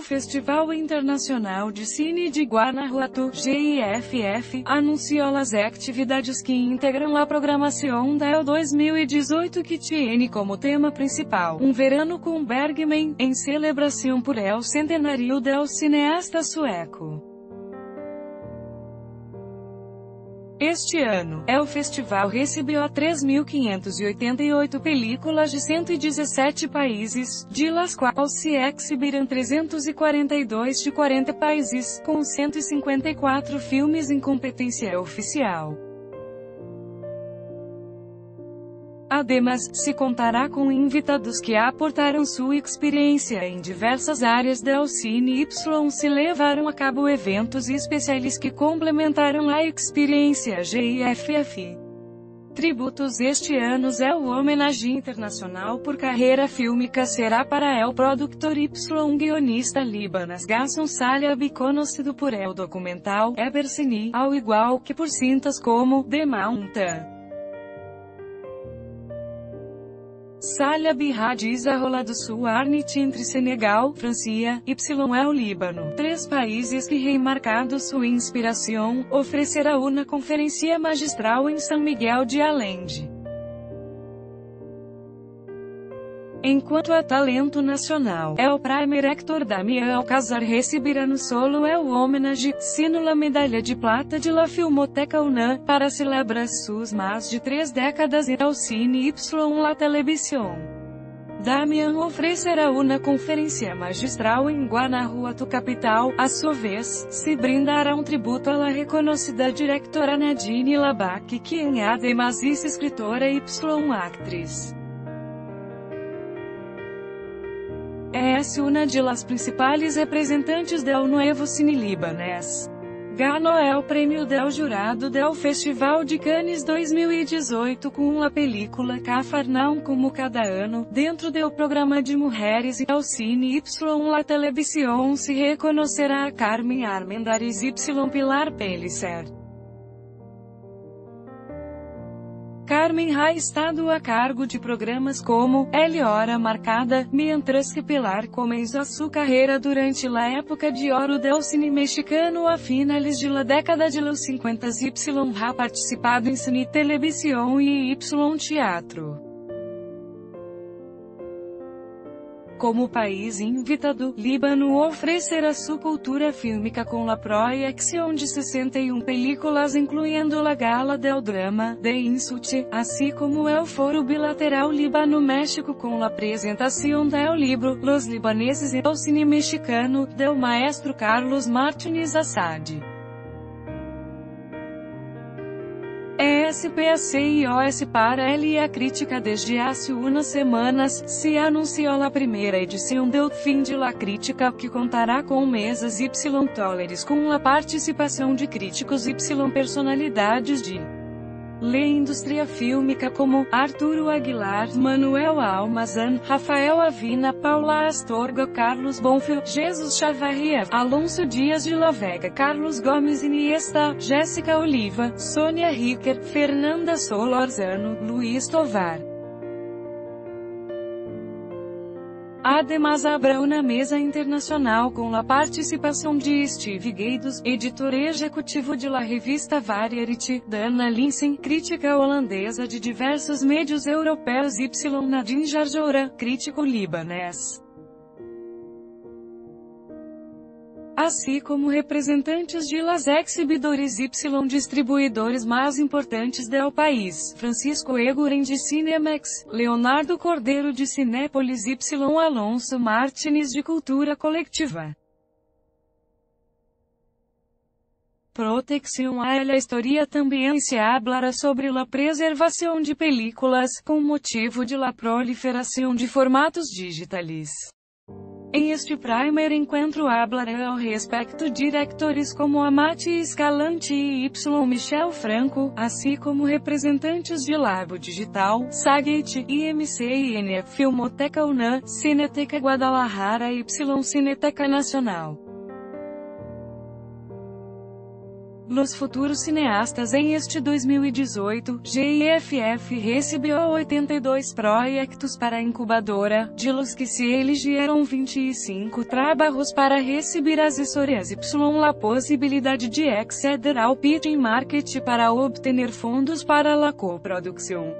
ao Festival Internacional de Cine de Guanajuato, GIFF, anunciou as atividades que integram a programação da 2018 que tiene como tema principal um verano com Bergman, em celebração por el centenário del cineasta sueco. Este ano, o festival recebeu 3.588 películas de 117 países, de las quais se exibirão 342 de 40 países, com 154 filmes em competência oficial. Ademais, se contará com invitados que aportaram sua experiência em diversas áreas da cine y se levaram a cabo eventos especiais que complementaram a experiência GIFF. Tributos este ano é o homenagem internacional por carreira fílmica será para el productor y guionista Libanas Gasson Saliab conhecido por el documental Ebersini, ao igual que por cintas como The Mountain. Saliab radiza rolado sul arnit entre Senegal, França, e o Líbano, três países que remarcado sua inspiração, oferecerá uma conferência magistral em São Miguel de Allende. Enquanto a talento nacional, o primer actor Damian Alcazar receberá no solo o homenage, sino la medalha de plata de la Filmoteca Unam, para celebrar suas mais de 3 décadas e ao cine y la televisión. Damian oferecerá uma conferência magistral em Guanajuato capital, a sua vez, se brindará um tributo à la reconhecida diretora Nadine Labaki quem además es escritora y actriz. Es una de las principales representantes del Nuevo Cine Libanés. Ganó el prêmio del jurado del Festival de Cannes 2018 com a película Cafarnaum como cada ano, dentro do programa de mulheres e ao cine y la televisión se reconocerá a Carmen Armendáriz y Pilar Pellicer. Carmen ha estado a cargo de programas como El Hora Marcada, mientras que Pilar comenzó sua carreira durante la época de ouro del cine mexicano a finales de la década de los 50. Y ha participado em cine, televisión y teatro. Como país invitado, Líbano oferecerá sua cultura fílmica com a projeção de 61 películas incluindo a Gala del Drama, The Insult, assim como o Foro Bilateral Líbano-México com a apresentação do livro Los Libaneses e o Cine Mexicano, do maestro Carlos Martinez Assad. SPACIOS para ele e a crítica desde há umas semanas, se anunciou a primeira edição do Fim de la Crítica, que contará com mesas y toleres com a participação de críticos y personalidades de la indústria fílmica como Arturo Aguilar, Manuel Almazan, Rafael Avina, Paula Astorga, Carlos Bonfio, Jesus Chavarría, Alonso Dias de Lavega, Carlos Gomes Iniesta, Jéssica Oliva, Sônia Ricker, Fernanda Solorzano, Luiz Tovar. Ademais habrá uma mesa internacional com a participação de Steve Gaidos, editor executivo de la revista Variety, Dana Linsen, crítica holandesa de diversos médios europeus y Nadine Jarjoura, crítico libanês. Assim como representantes de las exibidores y distribuidores mais importantes do país, Francisco Eguren de Cinemax, Leonardo Cordeiro de Cinépolis y Alonso Martínez de Cultura Colectiva. Protección a la historia também se hablará sobre la preservação de películas, com motivo de la proliferação de formatos digitais. Em este primeiro encontro hablará ao respeito diretores como Amati Escalante e Y. Michel Franco, assim como representantes de Labo Digital, Saget, IMCN, Filmoteca Unam, Cineteca Guadalajara y Cineteca Nacional. Nos futuros cineastas em este 2018, GIFF recebeu 82 projetos para a incubadora, de los que se elegeram 25 trabalhos para receber as assessorias y a possibilidade de acceder ao pitching market para obter fundos para a coprodução.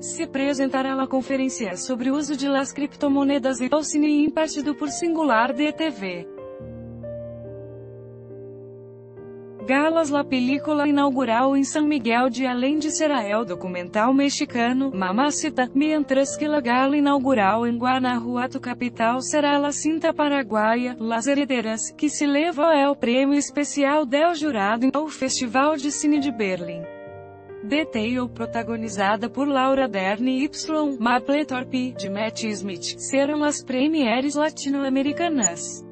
Se apresentará a conferência sobre o uso de las criptomonedas e o cine impartido por Singular de TV. Galas la película inaugural em San Miguel de Allende será el documental mexicano Mamacita, mientras que la gala inaugural em Guanajuato capital será la cinta paraguaia Las Herederas, que se leva el prêmio especial del jurado ao Festival de Cine de Berlim. Detail protagonizada por Laura Dern e Mapplethorpe, de Matt Smith, serão as premieres latino-americanas.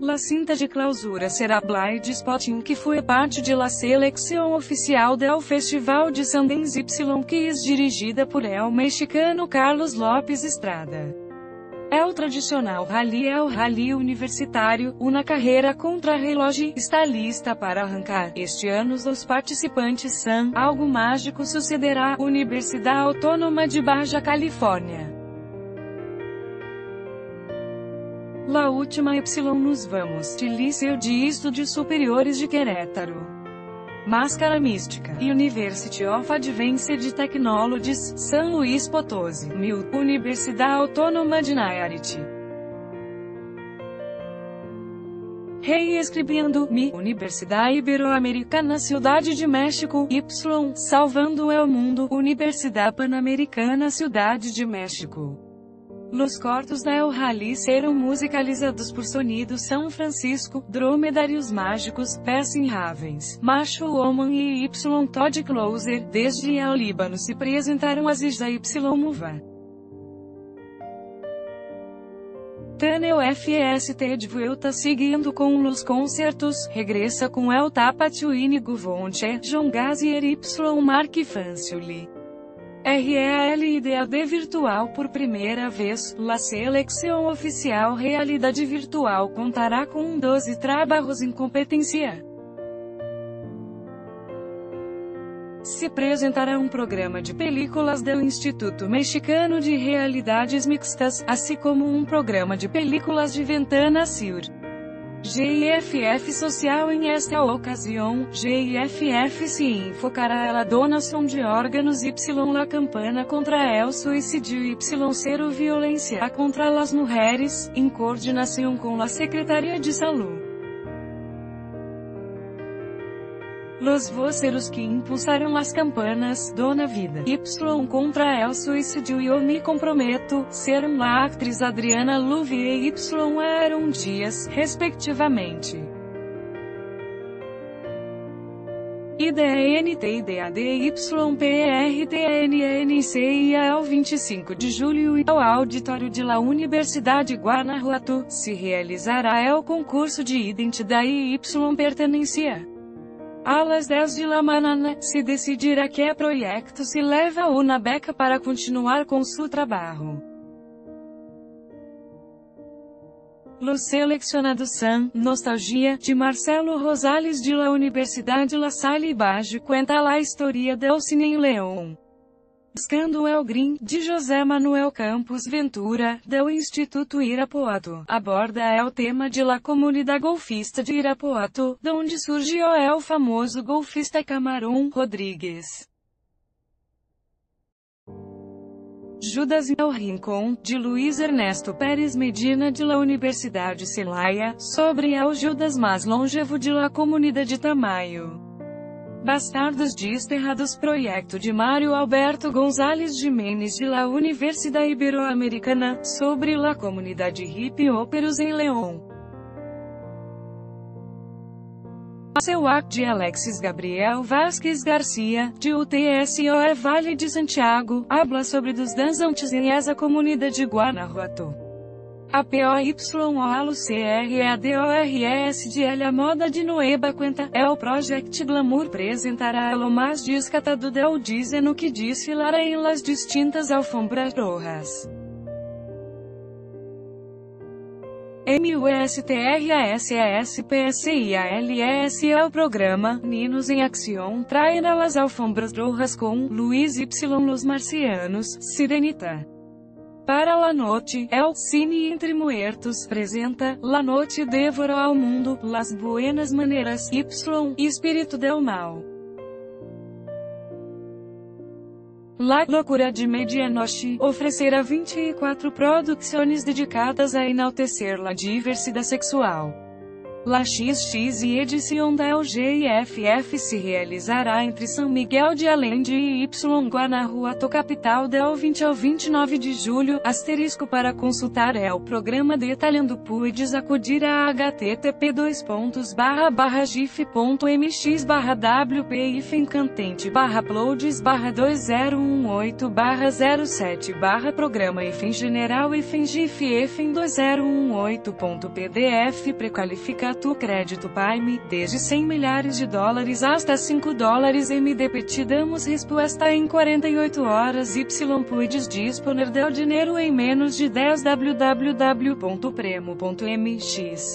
La cinta de clausura será Blind Spotting, que foi parte de la selección oficial del Festival de Sundance Y, que é dirigida por el mexicano Carlos López Estrada. É o tradicional rally, é o rally universitário, uma carreira contra-relógio, está lista para arrancar. Este ano os participantes são, algo mágico sucederá, Universidade Autônoma de Baja Califórnia. La última Y nos vamos, de Liceu de Estudos Superiores de Querétaro. Máscara Mística, University of Advanced Technologies, São Luís Potosí, MUL, Universidade Autônoma de Nayarit. Reescrevendo, MI, Universidade Ibero-Americana Cidade de México, Y, Salvando el Mundo, Universidade Pan-Americana Cidade de México. Los cortos da El Rally serão musicalizados por Sonido São Francisco, Dromedários Mágicos, Passing Ravens, Macho Woman e Y Todd Closer, desde ao Líbano se apresentaram as is da Y Muva. Tunnel FST de Vuelta seguindo com Los Concertos, regressa com El Tapatio Íñigo Vonche, João Gazier Y Mark Fanciulli. REALIDAD Virtual por primeira vez, La Selección Oficial Realidade Virtual contará com 12 trabalhos em competência. Se apresentará um programa de películas do Instituto Mexicano de Realidades Mixtas, assim como um programa de películas de Ventana Sur. GIFF Social em esta ocasião, GIFF se enfocará na donação de órgãos Y, la campana contra o suicídio Y, zero violência contra as mulheres, em coordenação com a Secretaria de Saúde. Los voceros que impulsaram as campanas, Dona Vida, Y contra o suicídio e Eu Me Comprometo, serão a atriz Adriana Louvier e Y Aaron Dias, respectivamente. IDNTIDADYPRTNNC ao 25 de julho e ao auditório de La Universidade Guanajuato, se realizará o concurso de identidade e Y pertenencia. Às 10 de la manhã, se decidirá que projeto se leva ou na beca para continuar com seu trabalho. Los selecionados são, Nostalgia, de Marcelo Rosales de la Universidade La Salle Bajo cuenta la historia del cine em León. Buscando el Green, de José Manuel Campos Ventura, do Instituto Irapuato, aborda o tema de la comunidade golfista de Irapuato, de onde surgiu o famoso golfista Camarón Rodríguez. Judas e o Rincón, de Luiz Ernesto Pérez Medina de la Universidade Celaya, sobre o Judas mais longevo de la comunidade de Tamayo. Bastardos Desterrados projeto de Mário Alberto González Jiménez de la Universidade Iberoamericana, sobre la comunidade hippie óperos em León. Seu act de Alexis Gabriel Vasquez Garcia, de UTSOE Vale de Santiago, habla sobre dos dançantes em essa comunidade de Guanajuato. A POYOLCRADORS de Elha Moda de Nueva Cuenta, é o Project Glamour apresentará a lo mais descatado del dízeno que desfilará em las distintas alfombras rojas. MUSTRASPSIALES é o programa Ninos em Acción trae las alfombras rojas com Luiz Y. Los Marcianos, Sirenita. Para La Noite, El Cine Entre Muertos, apresenta La Noite Devora ao Mundo, Las Buenas Maneiras, Y, Espírito del Mal. La Loucura de Medianoche oferecerá 24 produções dedicadas a enaltecer a diversidade sexual. La XX e edição da GIFF se realizará entre São Miguel de Allende e Y. Guanajuato, capital, del 20 ao 29 de julho. Asterisco para consultar é o programa detalhando pudes acudir a http://gif.mx/wp-cantente/uploads/2018/07/programa-FenGeneral-FenGIF-FEN2018.pdf precalifica tu crédito Prime, desde $100 milhares hasta $5 MDP te damos resposta em 48 horas y puedes disponer del dinheiro em menos de 10 www.premo.mx